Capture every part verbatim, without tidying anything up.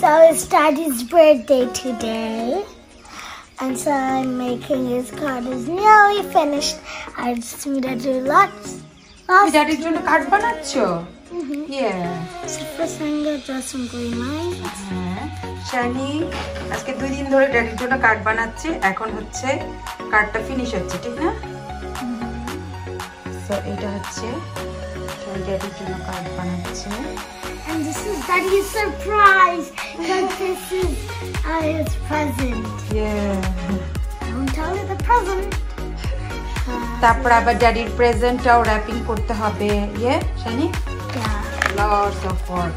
So it's Daddy's birthday today. And so I'm making his card. It's nearly finished. I just need to do lots. Lots. Daddy's doing a card banacho. Mm-hmm. Yeah. So first I'm going to draw some green lines. Shani, aske dui din dhore daddy's doing a card banache. Ekhon hocche card ta finish hocche, thik na? So eta hocche daddy's doing a card banache. And this is Daddy's surprise, because this is uh, his present. Yeah. Don't tell me the present. Tapor abar Daddy's present tao wrapping korte hobe. Yeah, Shani? Yeah. Lots of work.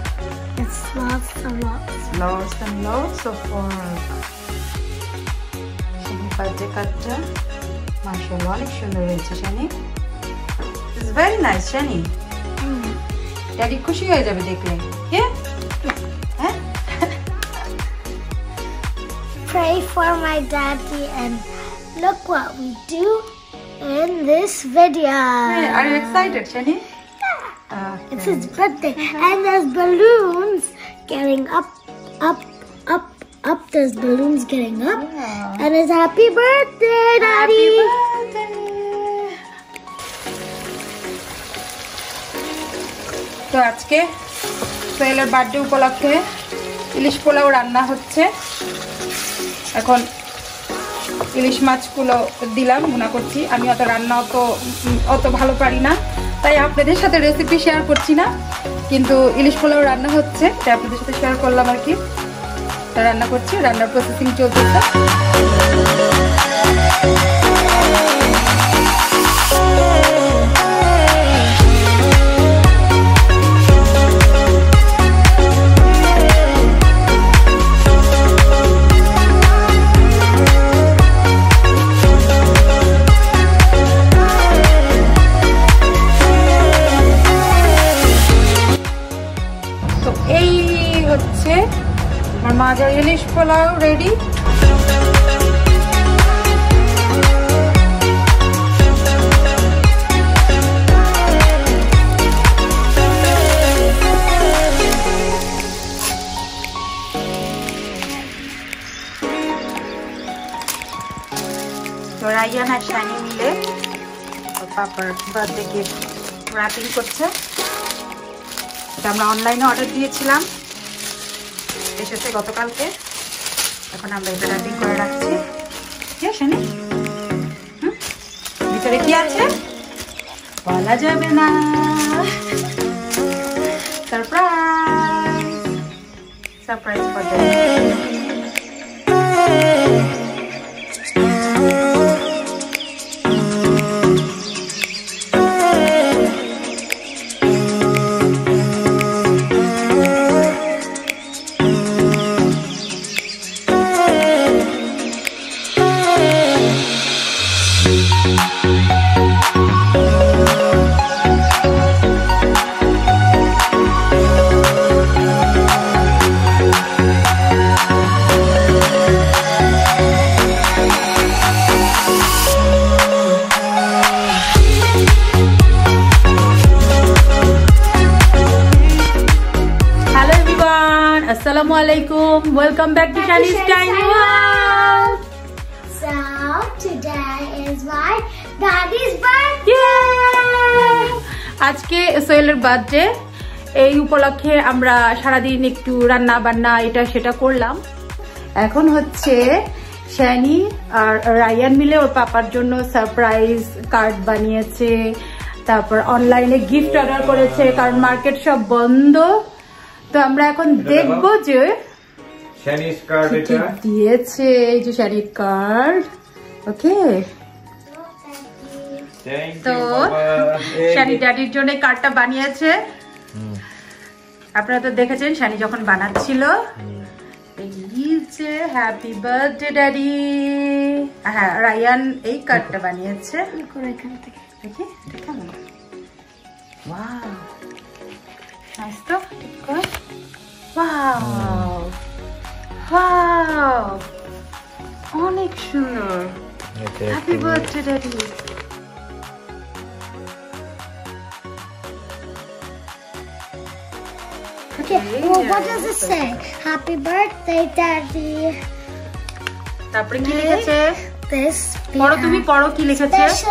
It's lots and lots. Lots and lots of work. Shani birthday cardta, mashallah, onek sundor hoyeche Shani. It's very nice, Shani. Daddy khushi hoye jabe dekhle. Yeah? Yeah. Pray for my daddy and look what we do in this video. Hey, are you excited, Shani? Yeah. Okay. It's his birthday and there's balloons getting up, up, up, up. There's balloons getting up. Yeah. And it's happy birthday, Daddy. Happy birthday. তো আজকে সোহেলের birthday উপলক্ষে ইলিশ পোলাও রান্না হচ্ছে। এখন ইলিশ মাছগুলো দিলাম ভুনা করছি। আমি অত রান্না অত অত ভালো পারি না, তাই আপনাদের সাথে রেসিপি শেয়ার করছি না, কিন্তু ইলিশ পোলাও রান্না হচ্ছে তাই আপনাদের সাথে শেয়ার করলাম আর কি। রান্না করছি, রান্নার প্রসেসিং চলতেছে। Maja Ilish Polau ready? So Ryan has shiny mile. So Papa's birthday gift wrapping korche. Eta amra online order diyechilam. এসেছে গতকালকে, এখন আমরা এটা রেডি করে রাখছি। হ্যাঁ শুনি, ভিতরে কি আছে বলা যাবে না, surprise surprise for that. Assalamu alaikum. Welcome back to Shani's Tiny World. So today is my daddy's birthday. Yeah. আজকে সোহেলের বার্থডে, এই উপলক্ষে আমরা সারা দিন একটু রান্না বান্না এটা সেটা করলাম। এখন হচ্ছে শানি আর রায়ান মিলে ওর পাপার জন্য সারপ্রাইজ কার্ড বানিয়েছে, তারপর অনলাইনে গিফট অর্ডার করেছে কারণ মার্কেট সব বন্ধ। তো আমরা এখন দেখবো যে শানির কার্ড এটা দিয়েছে, এই যে শানির কার্ড। ওকে, তো শানি ড্যাডির জন্য কার্ডটা বানিয়েছে। আপনারা তো দেখেছেন শানি যখন বানাচ্ছিল। Happy birthday daddy. হ্যাঁ, রায়ান এই কার্ডটা বানিয়েছে। Nice to? Good. Wow. Wow. Onik Shunar. Happy birthday, Daddy. Okay, well, what does it say? Happy birthday, Daddy. This be a special day for you, right?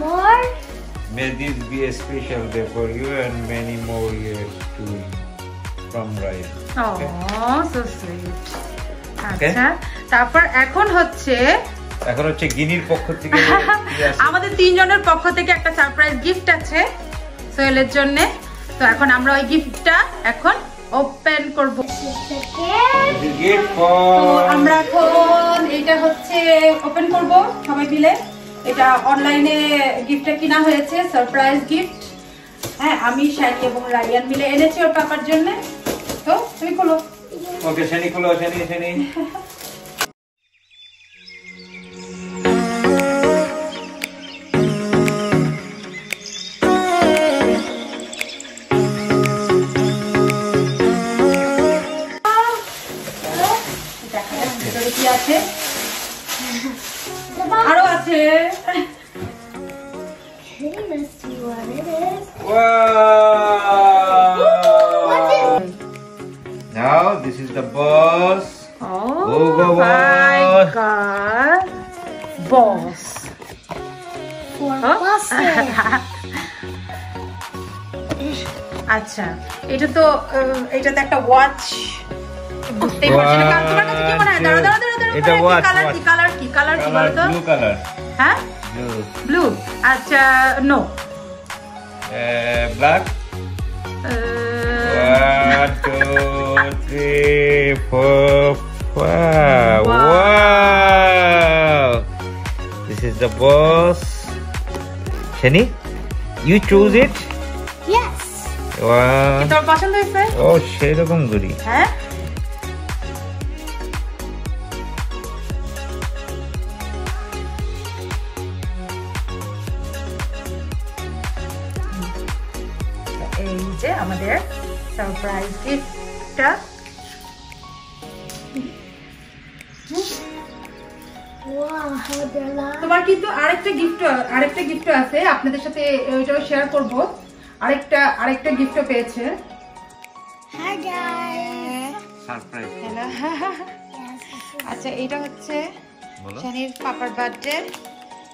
More? May this be a special day for you and many more years to come, right? Oh, so sweet. Okay. তারপর এখন হচ্ছে এখন হচ্ছে গিনির পক্ষ থেকে আমাদের তিনজনের পক্ষ থেকে একটা সারপ্রাইজ গিফট আছে সোহেলের জন্য। তো এখন আমরা ওই গিফটটা এখন ওপেন করব। আমরা এখন এটা হচ্ছে ওপেন করব সবাই মিলে। এটা অনলাইনে গিফটটা কিনা হয়েছে, সারপ্রাইজ গিফট। হ্যাঁ, আমি শানি এবং রায়ান মিলে এনেছি ওর পাপার জন্য। তো তুমি খোলো। ওকে শানি খোলো, শানি শানি। আরো আছে। Now this is the boss. Oh my God, boss. আচ্ছা, এটা তো এটাতে একটা ওয়াচ। বুঝতেই পারছি না তোমার কাছে কি মনে হয়। দাঁড়া দাঁড়া দাঁড়া এটা ওয়াচ। কি কালার কি কালার কি বল তো? Blue colour. হ্যাঁ ব্লু ব্লু। আচ্ছা no a black. one two three four five Wow, this is the boss. Shani, you choose it? Yes. Wow, তোর পছন্দ হয়েছে? ও সেরকম গুড়ি। হ্যাঁ আমাদের সারপ্রাইজ গিফটটা। ওয়াও, হাউ ডেলা। তোমার কিন্তু আরেকটা গিফট আরেকটা গিফট আছে, আপনাদের সাথে ওইটাও শেয়ার করব। আরেকটা আরেকটা গিফটও পেয়েছে। Hi guys, surprise. আচ্ছা, এটা হচ্ছে শানির পাপার বার্থডে।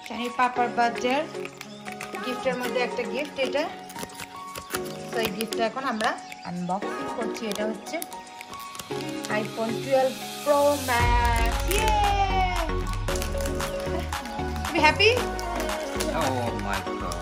শানির পাপার বার্থডে গিফটের মধ্যে একটা গিফট এটা। তো এই গিফটটা এখন আমরা আনবক্সিং করছি। এটা হচ্ছে আইফোন টুয়েলভ প্রো ম্যাক্স। ইয়ে, তুমি happy? Oh my god,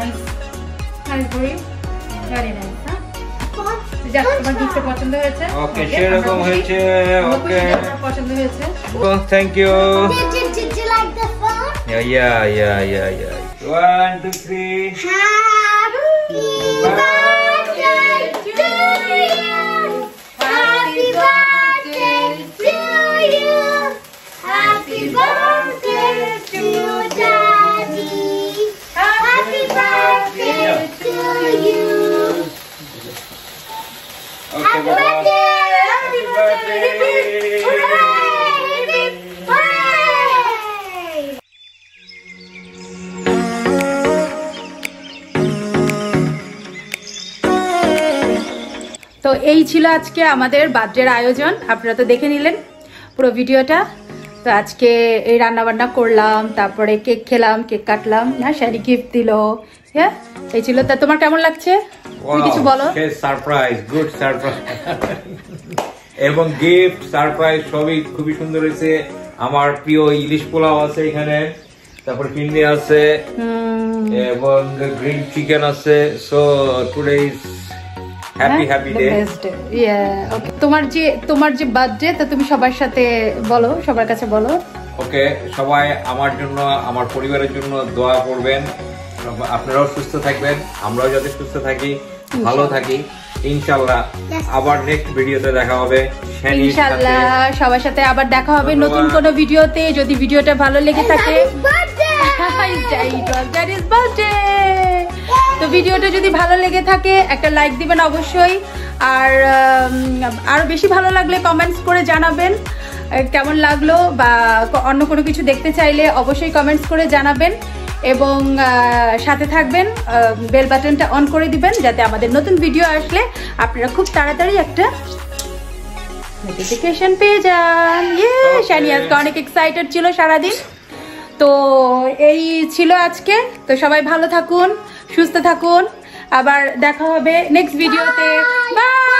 nice nice boy, very nice. Huh, এটা তোমার গিফট পছন্দ হয়েছে? ওকে, সেরকম হয়েছে। ওকে, পছন্দ হয়েছে। Oh thank you. Did you like the phone? Yeah yeah yeah yeah yeah. one two three Happy birthday to you. Happy birthday to you. Happy birthday to Daddy. Happy birthday to you. Okay, happy birthday. Happy birthday. Hooray! Hooray! তো এই ছিল আজকে আমাদের বার্থডের আয়োজন। আপনারা তো দেখে নিলেন পুরো ভিডিওটা। তো আজকে এই রান্নাবান্না করলাম, তারপরে কেক খেলাম, কেক কাটলাম, না শাড়ি গিফট দিল। হ্যাঁ, এই ছিল। তা তোমার কেমন লাগছে? তুমি কিছু বলো। সারপ্রাইজ, গুড সারপ্রাইজ এবং গিফট, সারপ্রাইজ সবই খুবই সুন্দর হয়েছে। আমার প্রিয় ইলিশ পোলাও আছে এখানে, তারপর ফিন্নি আছে এবং গ্রিন চিকেন আছে। So today is happy happy day. Yeah, okay. তোমার যে তোমার যে বার্থডে, তা তুমি সবার সাথে বলো, সবার কাছে বলো। ওকে সবাই আমার জন্য আমার পরিবারের জন্য দোয়া করবেন। আপনারাও সুস্থ থাকবেন, আমরাও যাতে সুস্থ থাকি, ভালো থাকি ইনশাআল্লাহ। আবার নেক্সট ভিডিওতে দেখা হবে ইনশাআল্লাহ, সবার সাথে আবার দেখা হবে নতুন কোন ভিডিওতে। যদি ভিডিওটা ভালো লেগে থাকে, তো ভিডিওটা যদি ভালো লেগে থাকে একটা লাইক দিবেন অবশ্যই, আর আরো বেশি ভালো লাগলে কমেন্টস করে জানাবেন কেমন লাগলো, বা অন্য কোনো কিছু দেখতে চাইলে অবশ্যই কমেন্টস করে জানাবেন এবং সাথে থাকবেন, বেল বাটনটা অন করে দিবেন যাতে আমাদের নতুন ভিডিও আসলে আপনারা খুব তাড়াতাড়ি একটা নোটিফিকেশন পেয়ে যান। শানি আজকে অনেক এক্সাইটেড ছিল সারাদিন। তো এই ছিল আজকে, তো সবাই ভালো থাকুন, সুস্থ থাকুন, আবার দেখা হবে নেক্সট ভিডিওতে। বাই।